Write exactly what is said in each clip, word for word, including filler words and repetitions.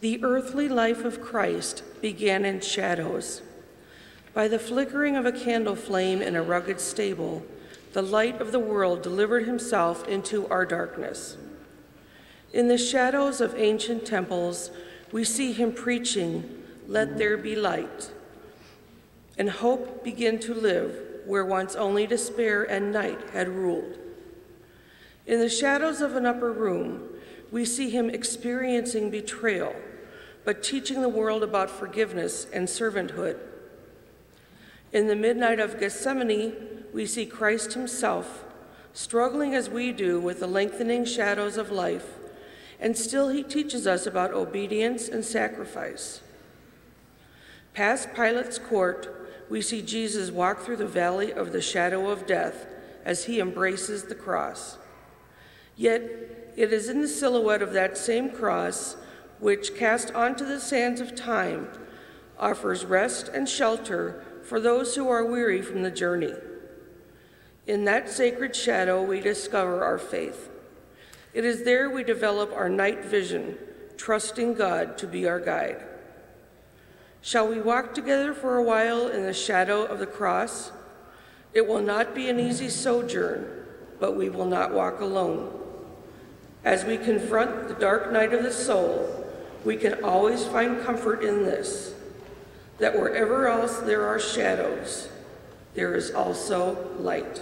The earthly life of Christ began in shadows. By the flickering of a candle flame in a rugged stable, the light of the world delivered himself into our darkness. In the shadows of ancient temples, we see him preaching, "Let there be light," and hope begin to live where once only despair and night had ruled. In the shadows of an upper room, we see him experiencing betrayal, but teaching the world about forgiveness and servanthood. In the midnight of Gethsemane, we see Christ himself struggling as we do with the lengthening shadows of life, and still he teaches us about obedience and sacrifice. Past Pilate's court, we see Jesus walk through the valley of the shadow of death as he embraces the cross. Yet it is in the silhouette of that same cross, which cast onto the sands of time, offers rest and shelter for those who are weary from the journey. In that sacred shadow, we discover our faith. It is there we develop our night vision, trusting God to be our guide. Shall we walk together for a while in the shadow of the cross? It will not be an easy sojourn, but we will not walk alone. As we confront the dark night of the soul, we can always find comfort in this, that wherever else there are shadows, there is also light.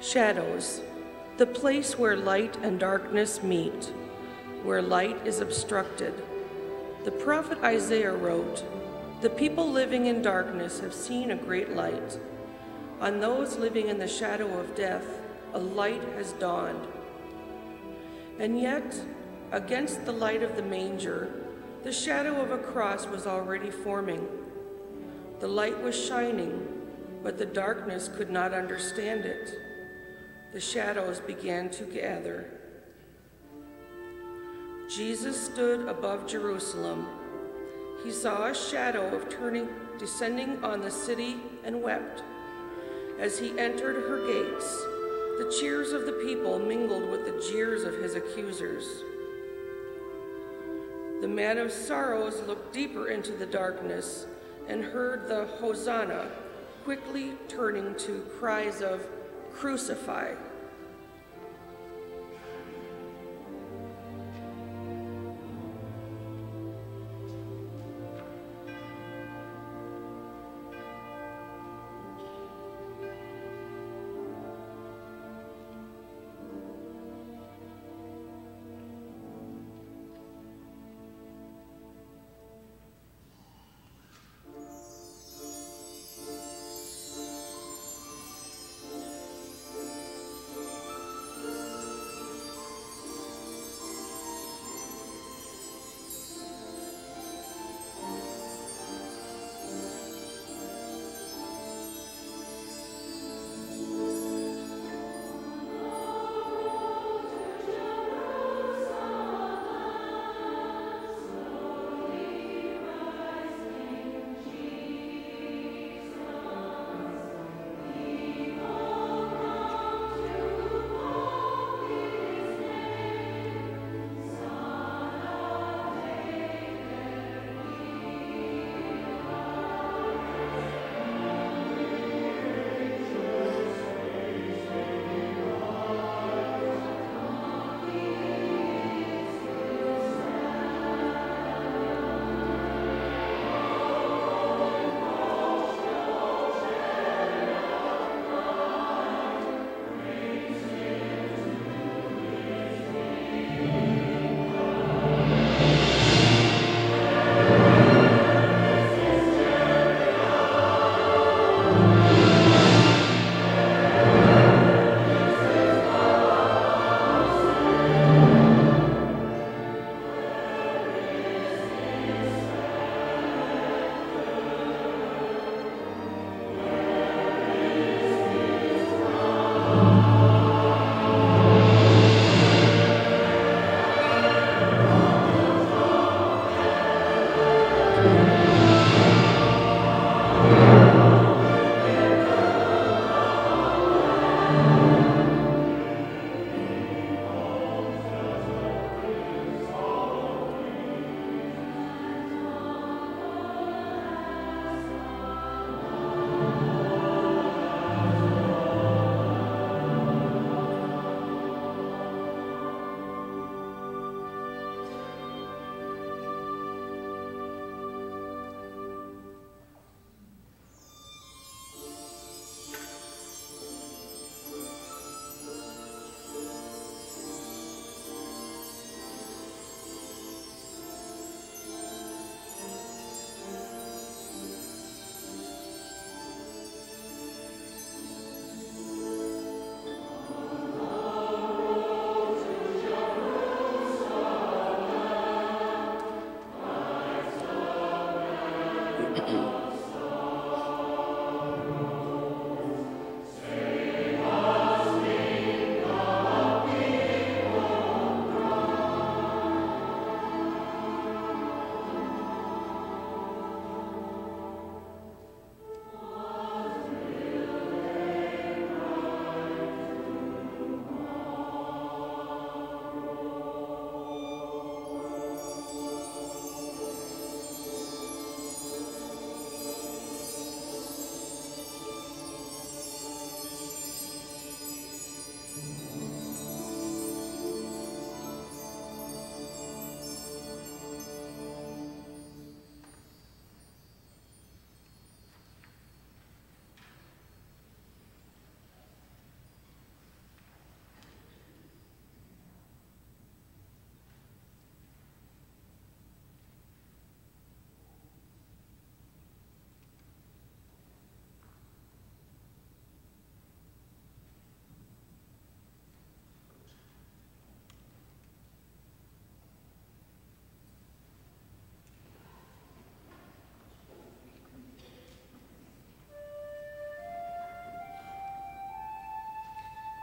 Shadows, the place where light and darkness meet, where light is obstructed. The prophet Isaiah wrote, "The people living in darkness have seen a great light. On those living in the shadow of death, a light has dawned." And yet, against the light of the manger, the shadow of a cross was already forming. The light was shining, but the darkness could not understand it. The shadows began to gather. Jesus stood above Jerusalem. He saw a shadow of turning, descending on the city and wept. As he entered her gates, the cheers of the people mingled with the jeers of his accusers. The man of sorrows looked deeper into the darkness and heard the Hosanna, quickly turning to cries of "Crucify."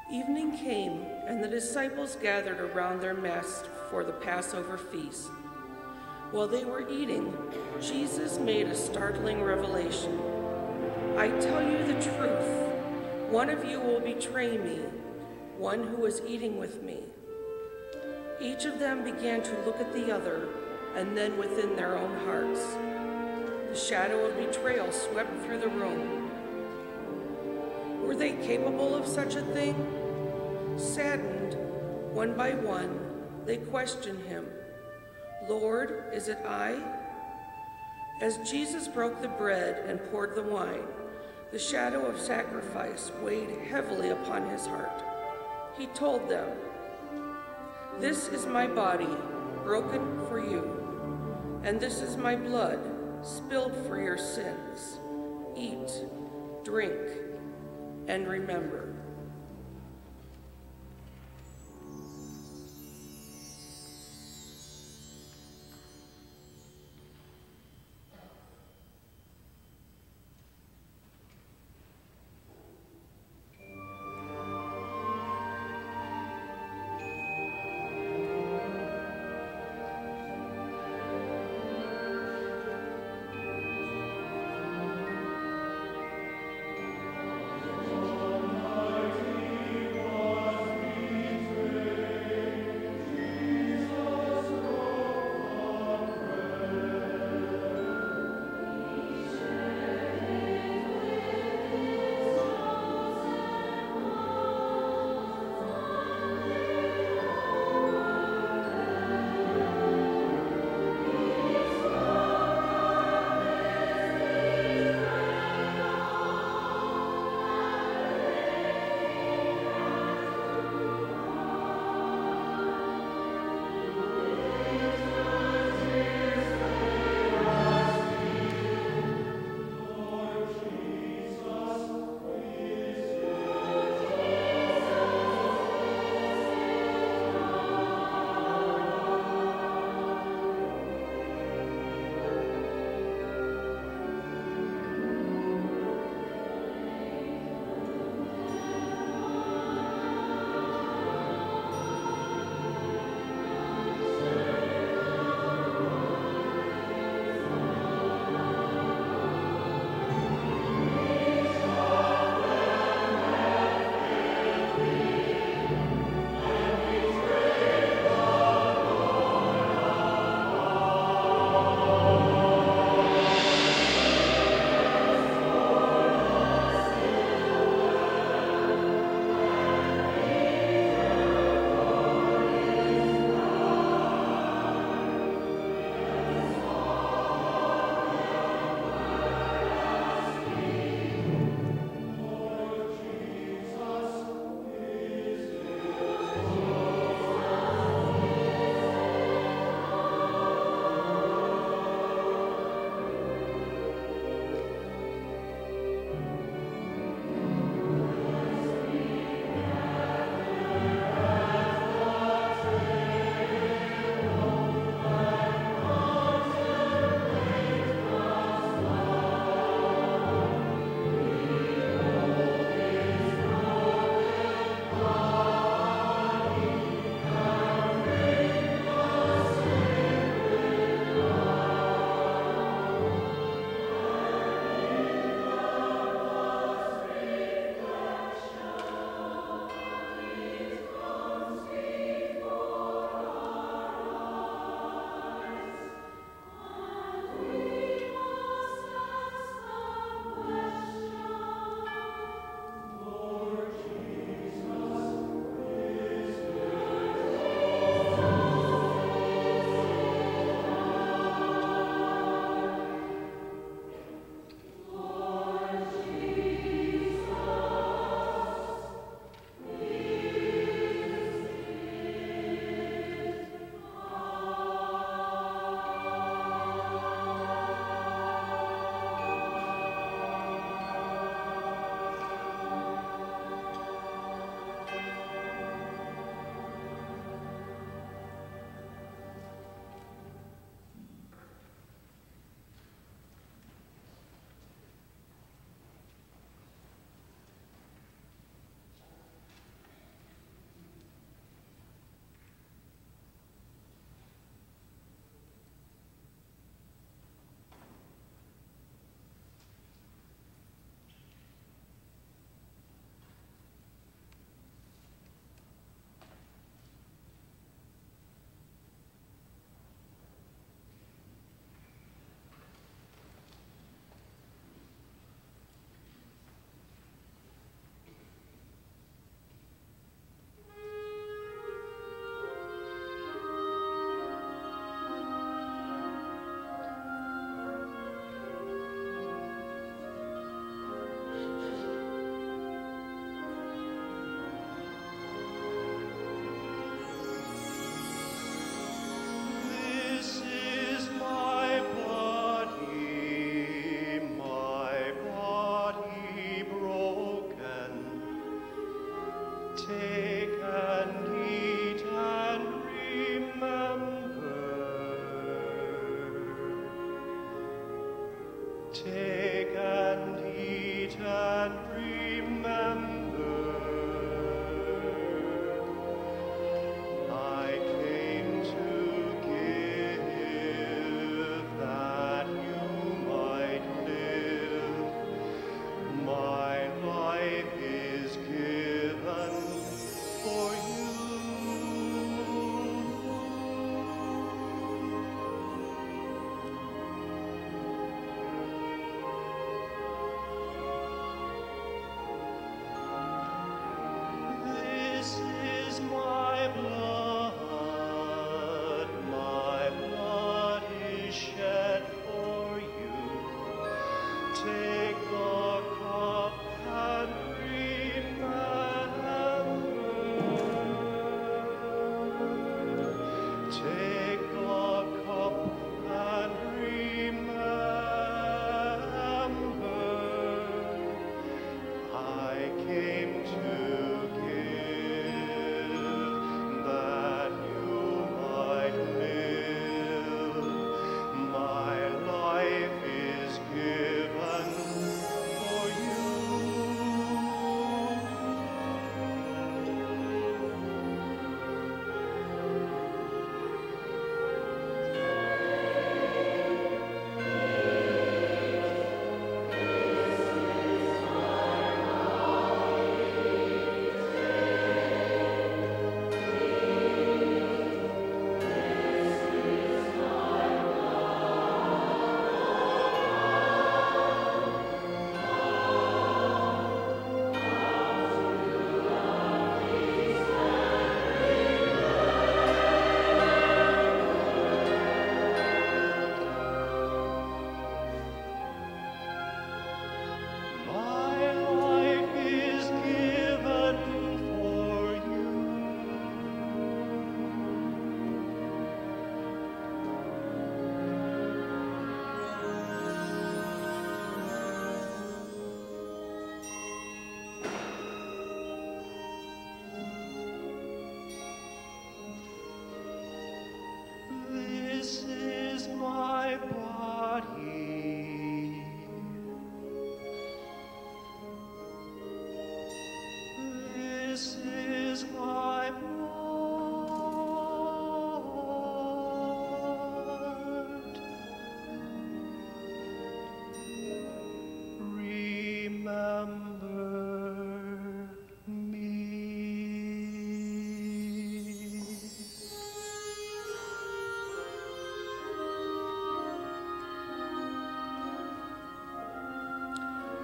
Evening came, and the disciples gathered around their mess for the Passover feast. While they were eating, Jesus made a startling revelation. I tell you the truth, one of you will betray me, one who is eating with me. Each of them began to look at the other, and then within their own hearts. The shadow of betrayal swept through the room. Were they capable of such a thing? Saddened, one by one, they questioned him. Lord, is it I? As Jesus broke the bread and poured the wine, the shadow of sacrifice weighed heavily upon his heart. He told them, "This is my body, broken for you, and this is my blood, spilled for your sins. Eat, drink, and remember."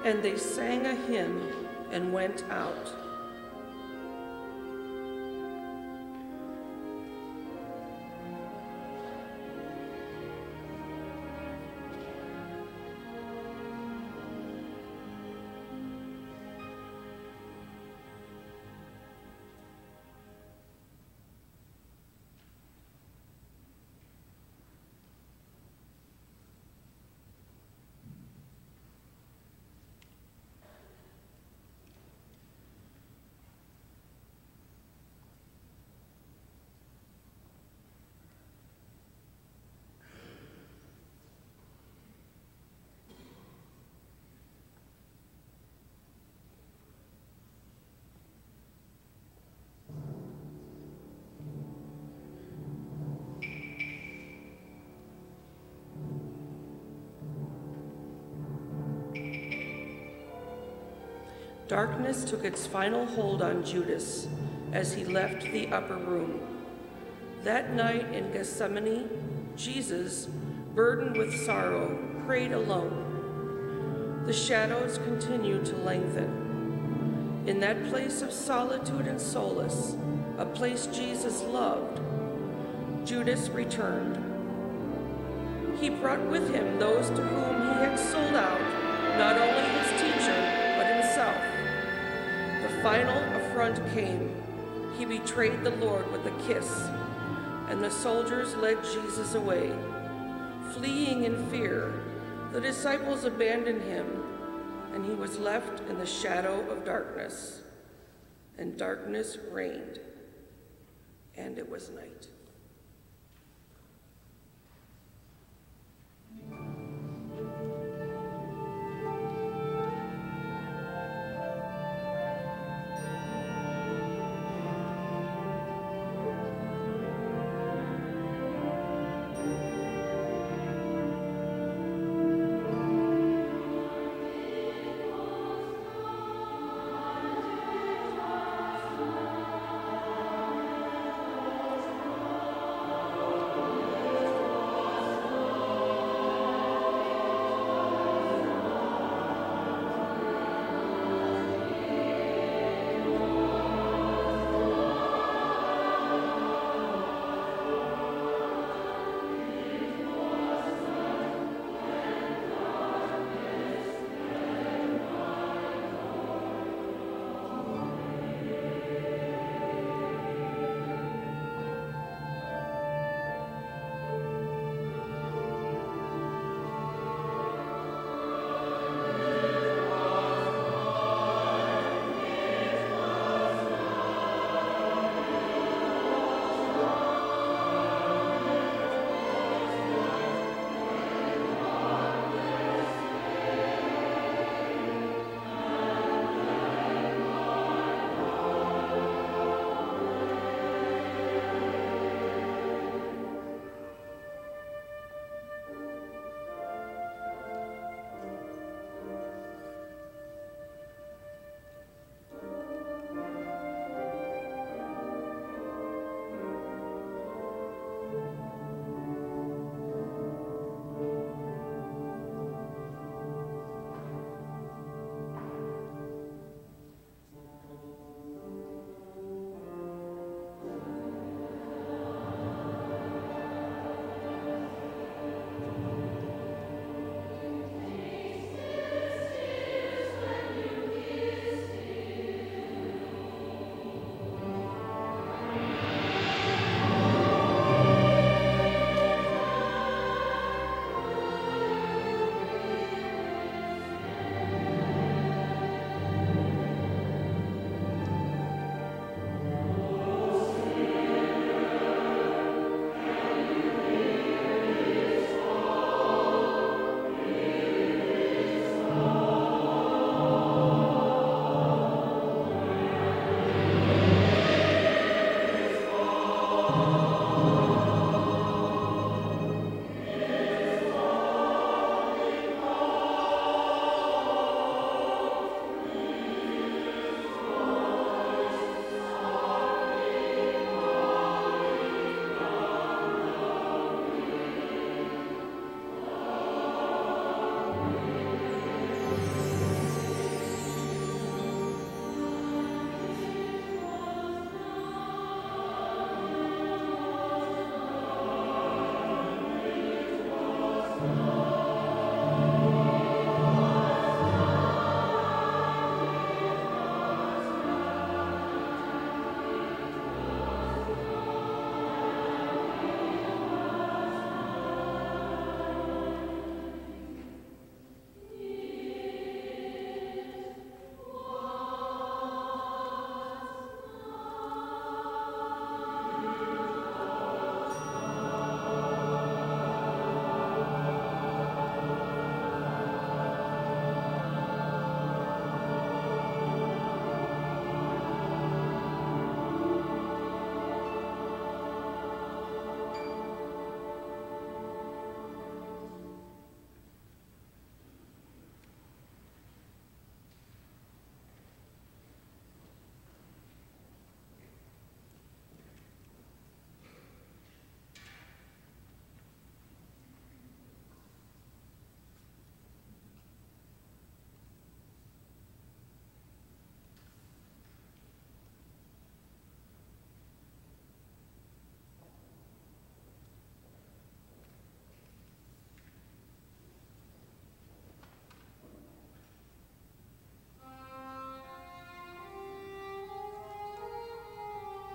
And they sang a hymn and went out. Darkness took its final hold on Judas as he left the upper room. That night in Gethsemane, Jesus, burdened with sorrow, prayed alone. The shadows continued to lengthen. In that place of solitude and solace, a place Jesus loved, Judas returned. He brought with him those to whom he had sold out, not only his teacher, but himself. Final affront came. He betrayed the Lord with a kiss, and the soldiers led Jesus away. Fleeing in fear, the disciples abandoned him, and he was left in the shadow of darkness. And darkness reigned, and it was night.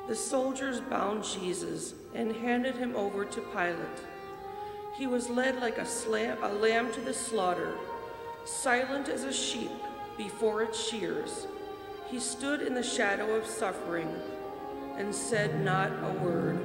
The soldiers bound Jesus and handed him over to Pilate. He was led like a, slam, a lamb to the slaughter, silent as a sheep before its shears. He stood in the shadow of suffering and said not a word.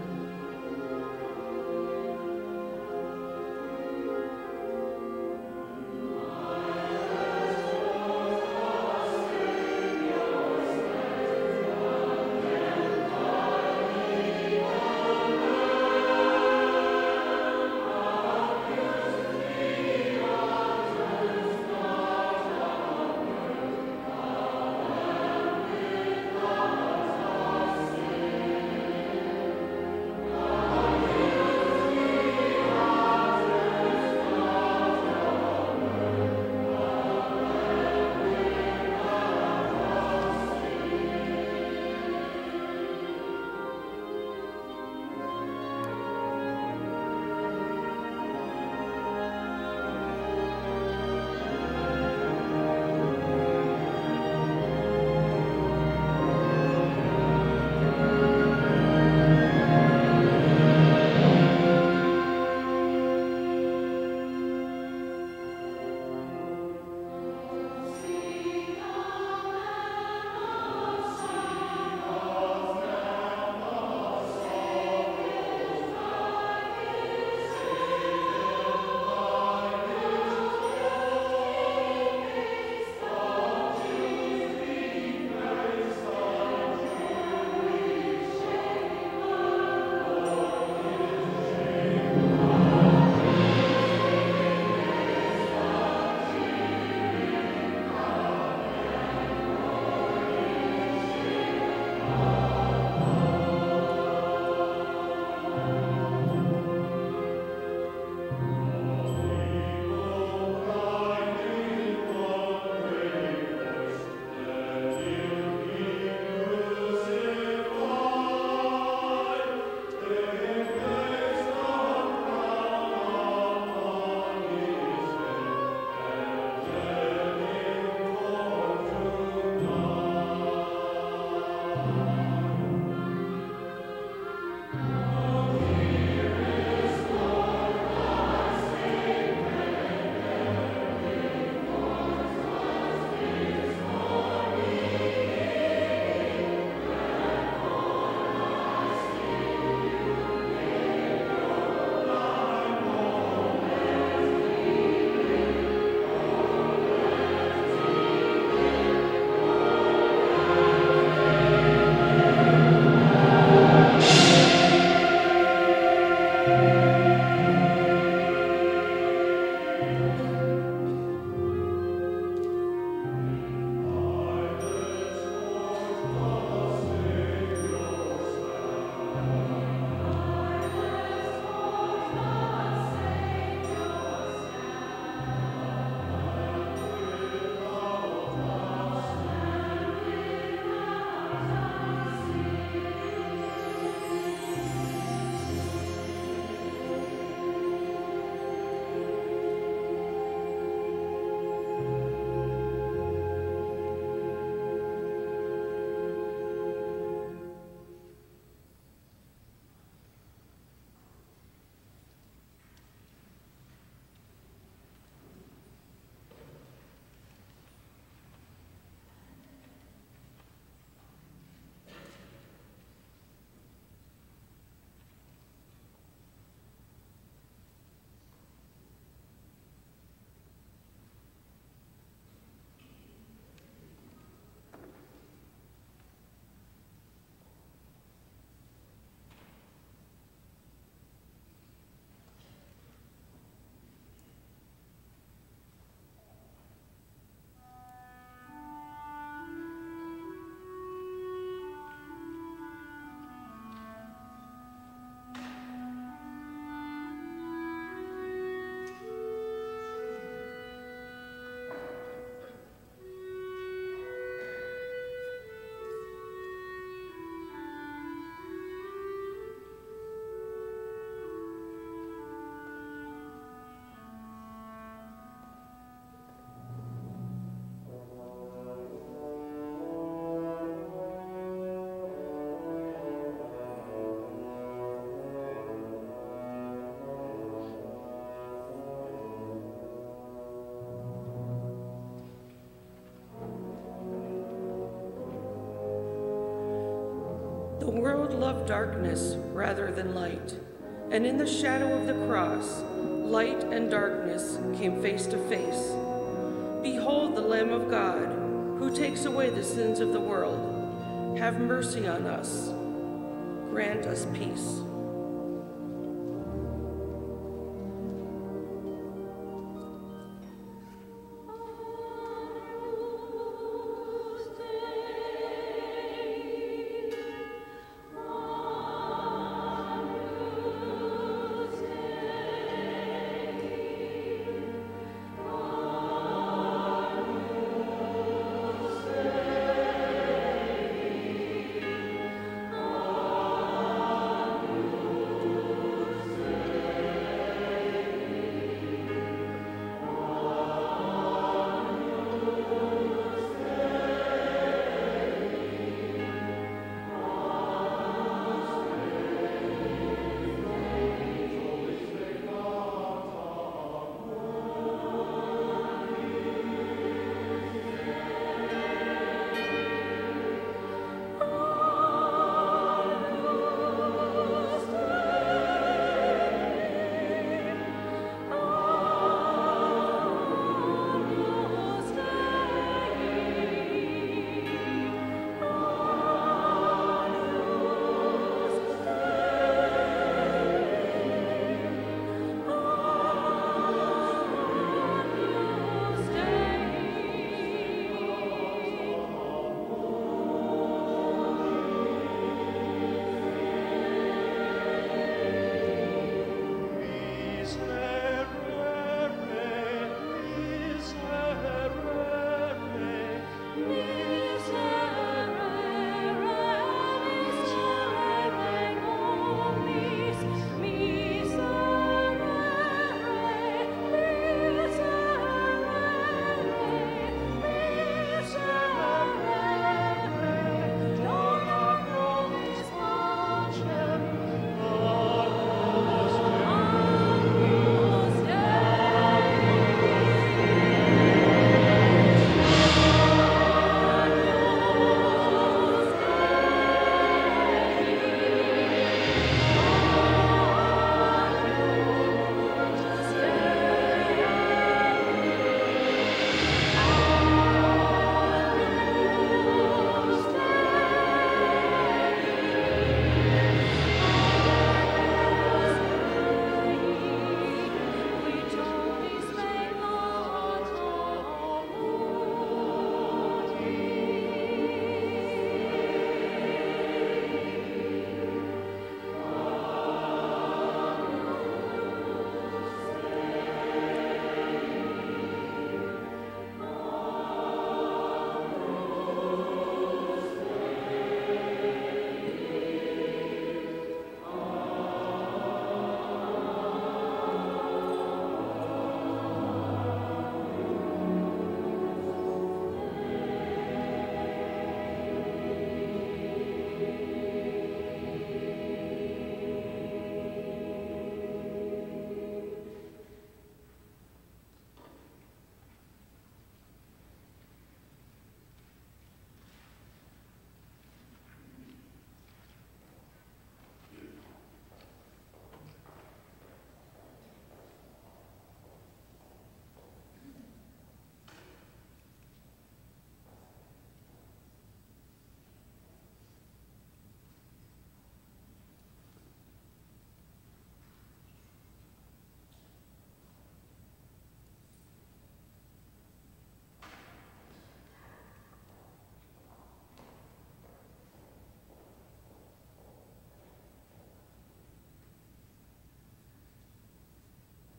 The world loved darkness rather than light, and in the shadow of the cross, light and darkness came face to face. Behold the Lamb of God, who takes away the sins of the world. Have mercy on us. Grant us peace.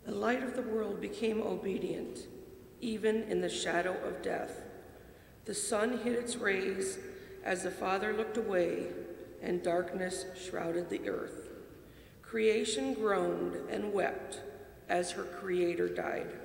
The light of the world became obedient, even in the shadow of death. The sun hid its rays as the Father looked away, and darkness shrouded the earth. Creation groaned and wept as her Creator died.